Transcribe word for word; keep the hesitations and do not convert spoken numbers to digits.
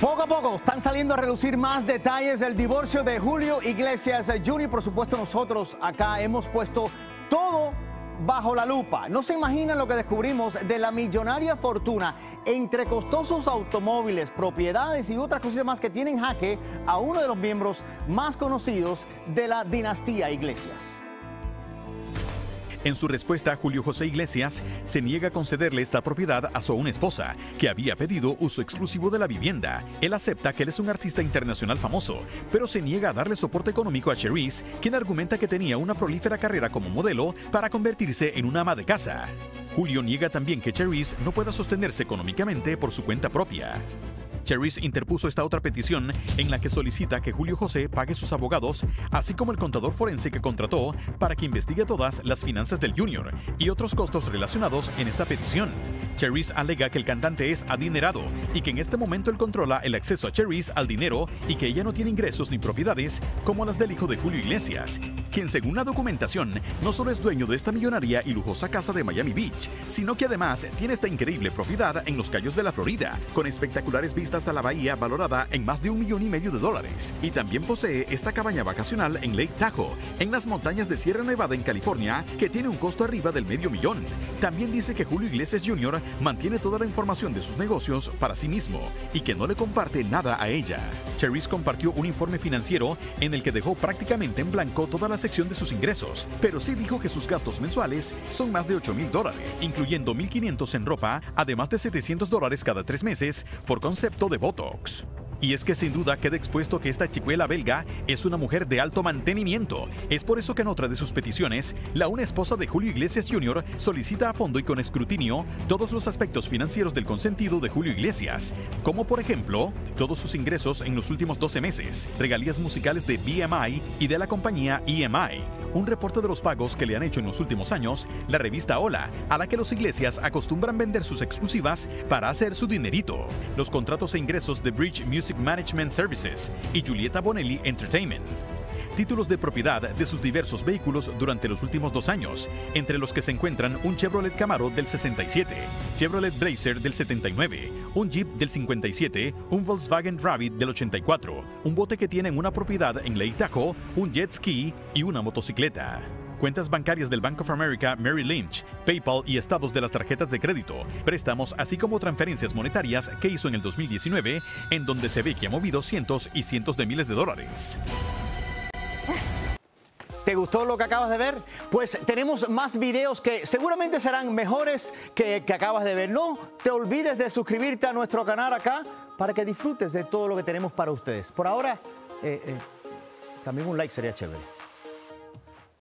Poco a poco están saliendo a relucir más detalles del divorcio de Julio Iglesias junior Por supuesto, nosotros acá hemos puesto todo bajo la lupa. No se imaginan lo que descubrimos de la millonaria fortuna entre costosos automóviles, propiedades y otras cosas más que tienen jaque a uno de los miembros más conocidos de la dinastía Iglesias. En su respuesta, Julio José Iglesias se niega a concederle esta propiedad a su aún esposa, que había pedido uso exclusivo de la vivienda. Él acepta que él es un artista internacional famoso, pero se niega a darle soporte económico a Cherise, quien argumenta que tenía una prolífera carrera como modelo para convertirse en una ama de casa. Julio niega también que Cherise no pueda sostenerse económicamente por su cuenta propia. Cherise interpuso esta otra petición en la que solicita que Julio José pague sus abogados, así como el contador forense que contrató para que investigue todas las finanzas del Junior y otros costos relacionados en esta petición. Cherise alega que el cantante es adinerado y que en este momento él controla el acceso a Cherise al dinero y que ella no tiene ingresos ni propiedades como las del hijo de Julio Iglesias, quien según la documentación no solo es dueño de esta millonaria y lujosa casa de Miami Beach, sino que además tiene esta increíble propiedad en los Cayos de la Florida, con espectaculares vistas a la bahía valorada en más de un millón y medio de dólares, y también posee esta cabaña vacacional en Lake Tahoe, en las montañas de Sierra Nevada en California, que tiene un costo arriba del medio millón. También dice que Julio Iglesias junior mantiene toda la información de sus negocios para sí mismo y que no le comparte nada a ella. Cherise compartió un informe financiero en el que dejó prácticamente en blanco toda la sección de sus ingresos, pero sí dijo que sus gastos mensuales son más de ocho mil dólares, incluyendo mil quinientos en ropa, además de setecientos dólares cada tres meses por concepto de Botox. Y es que sin duda queda expuesto que esta chicuela belga es una mujer de alto mantenimiento. Es por eso que en otra de sus peticiones, la una esposa de Julio Iglesias junior solicita a fondo y con escrutinio todos los aspectos financieros del consentido de Julio Iglesias, como por ejemplo, todos sus ingresos en los últimos doce meses, regalías musicales de B M I y de la compañía E M I, un reporte de los pagos que le han hecho en los últimos años la revista Hola, a la que los Iglesias acostumbran vender sus exclusivas para hacer su dinerito, los contratos e ingresos de Bridge Music, Management Services y Julieta Bonelli Entertainment, títulos de propiedad de sus diversos vehículos durante los últimos dos años, entre los que se encuentran un Chevrolet Camaro del sesenta y siete, Chevrolet Blazer del setenta y nueve, un Jeep del cincuenta y siete, un Volkswagen Rabbit del ochenta y cuatro, un bote que tienen una propiedad en Lake Tahoe, un jet ski y una motocicleta. Cuentas bancarias del Bank of America, Merrill Lynch, PayPal y estados de las tarjetas de crédito, préstamos así como transferencias monetarias que hizo en el dos mil diecinueve, en donde se ve que ha movido cientos y cientos de miles de dólares. ¿Te gustó lo que acabas de ver? Pues tenemos más videos que seguramente serán mejores que, que acabas de ver. No te olvides de suscribirte a nuestro canal acá para que disfrutes de todo lo que tenemos para ustedes. Por ahora, eh, eh, también un like sería chévere.